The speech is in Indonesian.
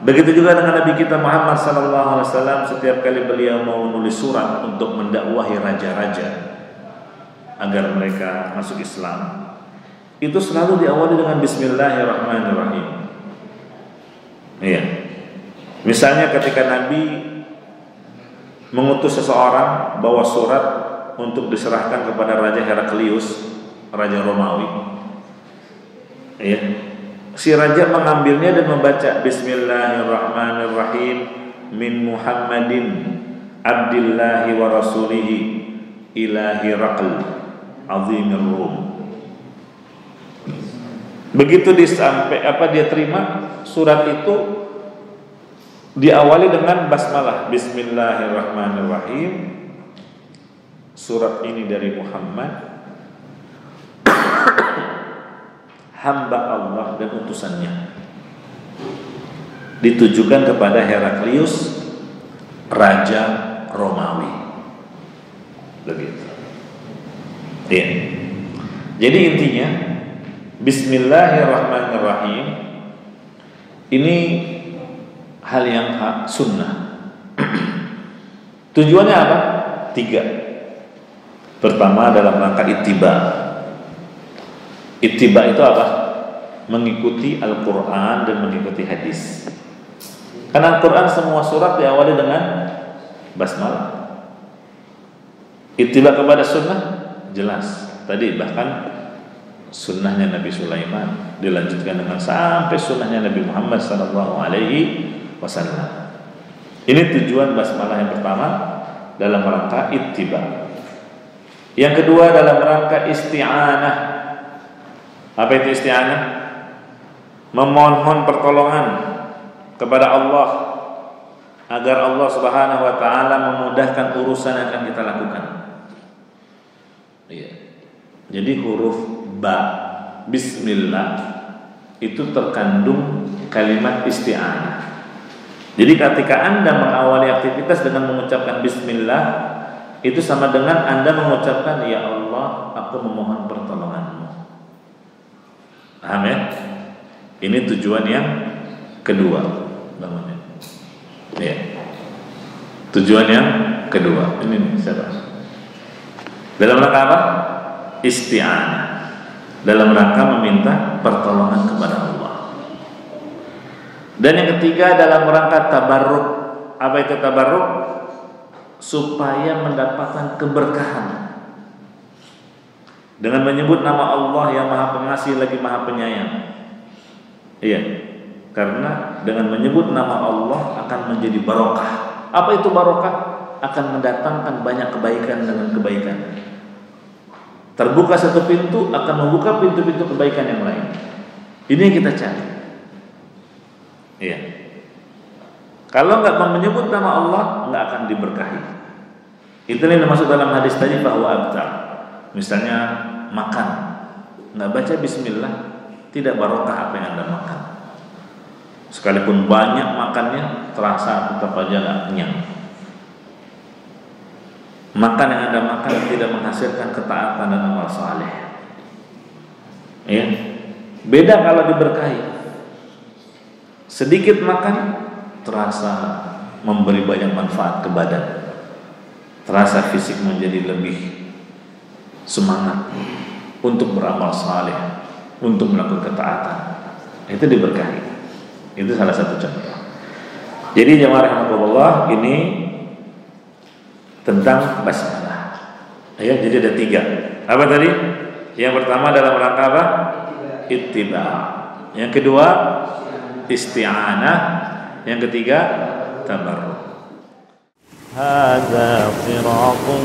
Begitu juga dengan Nabi kita Muhammad SAW, setiap kali beliau mau menulis surat untuk mendakwahi raja-raja agar mereka masuk Islam, itu selalu diawali dengan Bismillahirrahmanirrahim. Iya. Misalnya ketika Nabi mengutus seseorang bawa surat untuk diserahkan kepada Raja Heraklius, Raja Romawi. Iya. Si raja mengambilnya dan membaca Bismillahirrahmanirrahim min Muhammadin Abdillahi wa Rasulihi ila Herakl azimir Rum. Begitu dia terima surat itu, diawali dengan basmalah Bismillahirrahmanirrahim. Surat ini dari Muhammad, hamba Allah dan utusannya, ditujukan kepada Heraklius, Raja Romawi. Begitu. Ya. Jadi intinya Bismillahirrahmanirrahim ini hal yang sunnah. Tujuannya apa? Tiga. Pertama dalam rangka ittiba. Ittiba itu apa? Mengikuti Al-Quran dan mengikuti hadis. Karena Al-Quran semua surat diawali dengan basmalah. Ittiba kepada sunnah jelas. Tadi bahkan sunnahnya Nabi Sulaiman dilanjutkan dengan sampai sunnahnya Nabi Muhammad SAW. Ini tujuan basmalah yang pertama dalam rangka ittiba. Yang kedua dalam rangka isti'anah. Apa itu isti'anah? Memohon pertolongan kepada Allah agar Allah Subhanahu wa taala memudahkan urusan yang akan kita lakukan. Iya. Jadi huruf ba bismillah itu terkandung kalimat isti'anah. Jadi ketika Anda mengawali aktivitas dengan mengucapkan bismillah, itu sama dengan Anda mengucapkan ya Allah, aku memohon pertolongan. Amin. Ini tujuan yang kedua, bangunnya. Ya. Tujuan yang kedua. Ini nih, siapa? Dalam rangka apa? Isti'anah. Dalam rangka meminta pertolongan kepada Allah. Dan yang ketiga dalam rangka tabarruk. Apa itu tabarruk? Supaya mendapatkan keberkahan. Dengan menyebut nama Allah yang Maha Pengasih lagi Maha Penyayang. Iya. Karena dengan menyebut nama Allah akan menjadi barokah. Apa itu barokah? Akan mendatangkan banyak kebaikan dengan kebaikan. Terbuka satu pintu akan membuka pintu-pintu kebaikan yang lain. Ini yang kita cari. Iya. Kalau nggak menyebut nama Allah, nggak akan diberkahi. Itu yang masuk dalam hadis tadi bahwa abtar. Misalnya makan, nggak baca bismillah, tidak barokah apa yang Anda makan. Sekalipun banyak makannya, terasa tetap aja nggak kenyang. Makan yang Anda makan tidak menghasilkan ketaatan dan amal saleh. Ya, beda kalau diberkahi. Sedikit makan terasa memberi banyak manfaat ke badan, terasa fisik menjadi lebih semangat untuk beramal saleh, untuk melakukan ketaatan. Itu diberkahi. Itu salah satu contoh. Jadi jemaah rahimakumullah, ini tentang basmalah. Ya, jadi ada tiga. Apa tadi? Yang pertama dalam rangka apa? Ittiba. Yang kedua isti'anah. Yang ketiga tabarruk. Hadza siratun